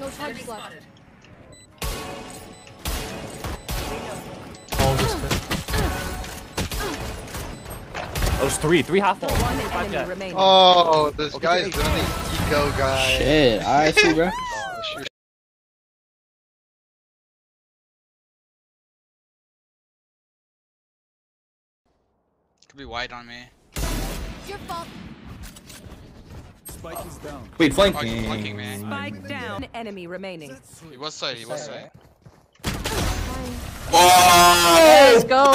No charges left. All just hit. Oh, it's three half falls. Oh, this guy's doing the eco guy. Shit, I see, bro. Could be wide on me. Your fault. Spike is down. Wait, flanking man. Spike down. An enemy remaining. He was side. Oh! Let's go,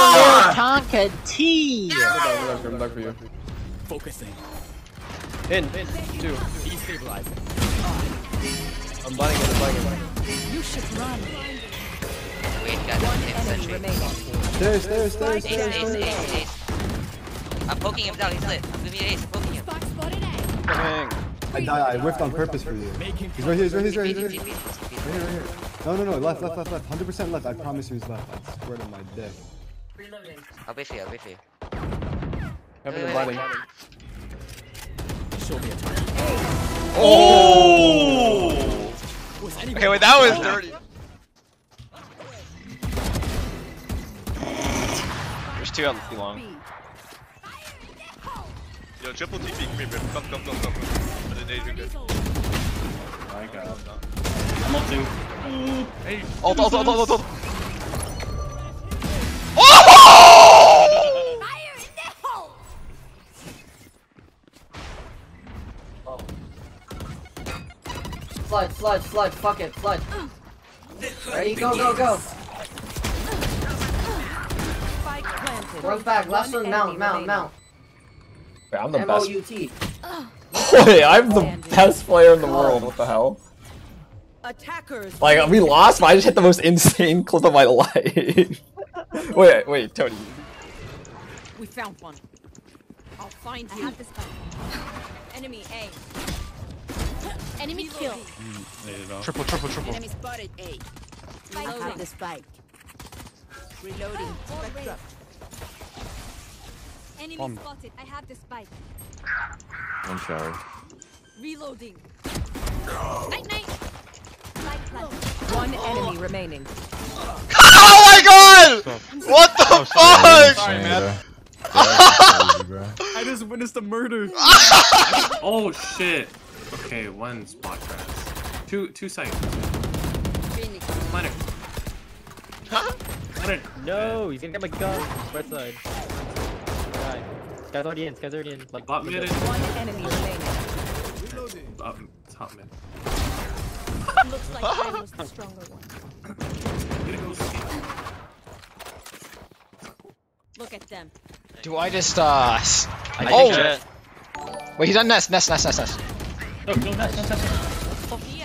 Tonka T. I'm back for you. Focusing. In. Two. Destabilizing. I'm blinding. You should run. Wait, guys. Stairs. I'm poking him down, he's lit. I'm giving you an ace, I'm poking him. I whiffed on purpose for you. He's right here. No, left. 100% left, I promise you he's left. I swear to my dick. Reloading. I'll wait for you. Oh! Okay, wait, that was dirty. There's two out too long. Yo, triple TP, come here, bro. Come. But the days are good. I got him. I'm ulting. Hey. Ult. Oh! Fire in the hole! Oh. Flood. Fuck it, flood. Ready? Go. Run back, last one, mount. I'm the best. Wait, I'm the best player in the world. What the hell? Attackers. Like we lost, but I just hit the most insane clip of my life. wait, Tony. We found one. I'll find you. I have this guy. Enemy A. Enemy kill. Triple. Enemy spotted A. I have this spike. Reloading. Enemy spotted. I have the spike. I'm sorry. Reloading. No. Night. One enemy remaining. Oh my god! What the fuck? Sorry, man. I just witnessed a murder. Oh shit. Okay, one spot traps. Two sites. Leonard. Huh? Leonard. No, he's gonna get my gun. Right side. Guys already in. Like, bot mid. One enemy remaining. Reloading. Top mid. Looks like I was the stronger one. Look at them. Do I just wait, he's on nest. No, nest.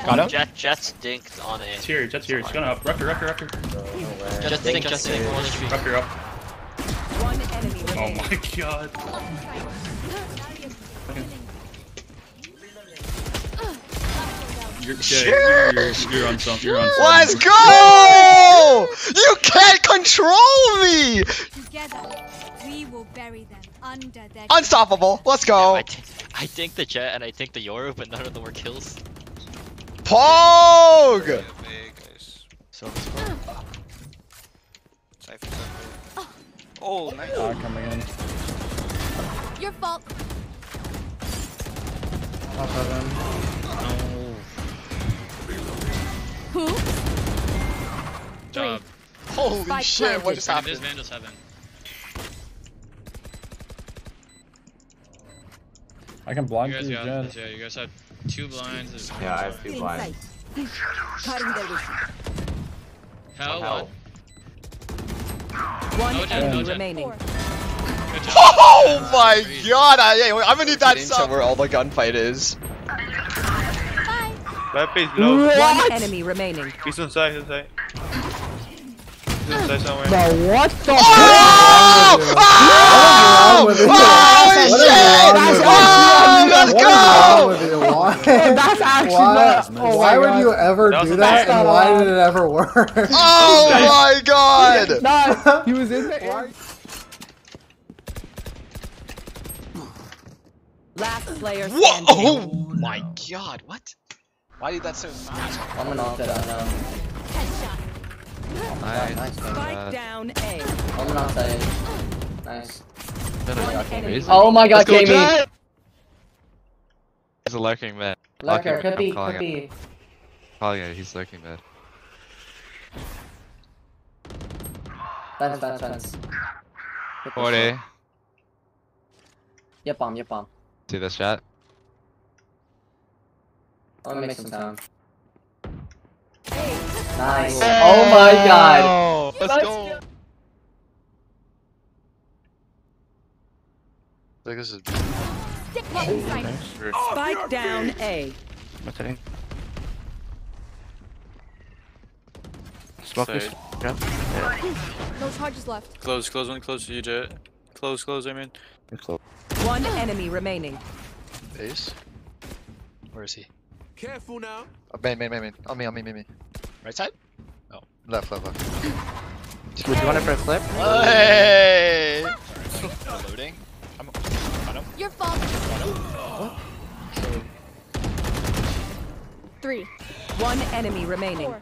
Got him. Jet's dinked on it. Jet's here. It's gonna up. Rupture. Just dink. Rupture up. Oh my god. You're on something. Let's go! You can't control me! Together, we will bury them under their... Unstoppable. Let's go. Yeah, I think the Jet and I think the Yoru, but none of them were kills. Pog! Yeah, oh, nice. Coming in. Your fault. Top heaven. No. Who? Job. Holy Spike shit, planted. What just happened? This Vandal's heaven. I can blind you. Yeah, you guys have two blinds. Yeah, I have two blinds. Hell. One remaining. Oh my god! I'm gonna need that sub. Where all the gunfight is. That piece low. One enemy remaining. He's inside. He's inside somewhere. The what the? Oh! Shit! Let's go! That's actually nuts. Why would you ever do that? And why did it ever work? Oh my god! No, he was in the air. Last player standing. Oh my god! What? Why did that so fast? I'm gonna knock that out now. Headshot. Nice. Spike down A. I'm gonna knock that A. Nice. Oh my god, Gamey! He's a lurking man. Lurker, could be, could be. Calling it, he's lurking man. Fence. 40. Yep, bomb. See this shot? I'm gonna make some time. Nice. Hey. Oh my god. Let's go. I think this is. Spike down A. What's that? Smoke this. No charges left. Close one, close to you, Jet. Close, I mean. One enemy remaining. Ace? Where is he? Careful now. Oh, main. On me. Right side? No. Left. Would you want it for a flip? Hey! Loading. I'm your fault. What? Three. One enemy remaining.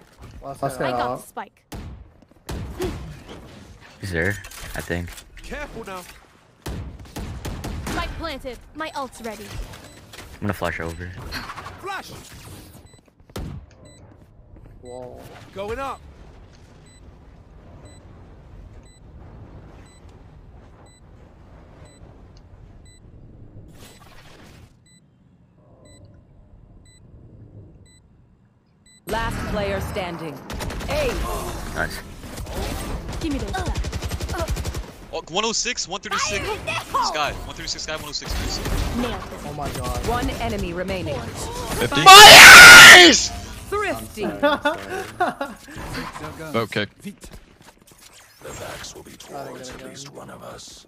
I got the spike. He's there, I think. Careful now. Spike planted. My ult's ready. I'm gonna flash over. Flash! Whoa. Going up. Last player standing. A. Nice. Give me this. 106, 136. Sky, 136. Sky, 106. Oh my god. One enemy remaining. 50. My ears! Thrifty. Okay. The backs will be towards at least one of us.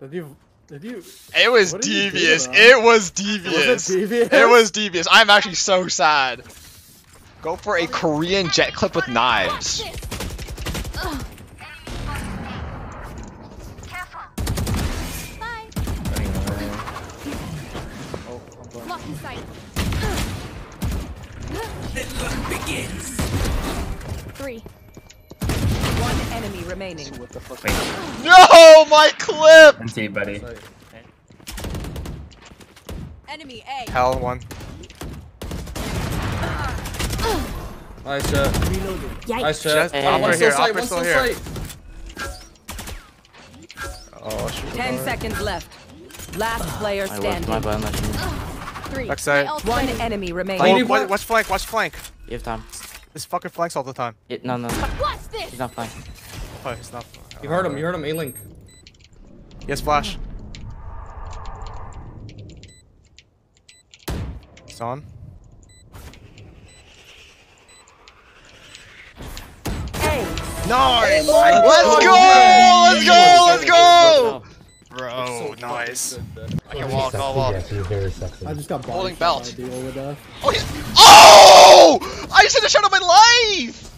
Did you? It was devious. I'm actually so sad. Go for a Korean jet clip with knives. Begins. Three. One enemy remaining. What the fuck? No, my clip. I'm safe, buddy. Enemy A. Hell one. Nice shot. Nice shot. Opper's still here. Oh, shoot. 10 seconds left. Last player standing. Backside. One enemy remaining. Watch flank. You have time. This fucker flanks all the time. No. What's this? He's not flank. Oh, he's not. You heard him. A-Link. Yes, flash. It's on. Nice! Let's go! Bro, nice. I can walk, I'll walk. I just got holding belt. Oh! I just had to shut up my life!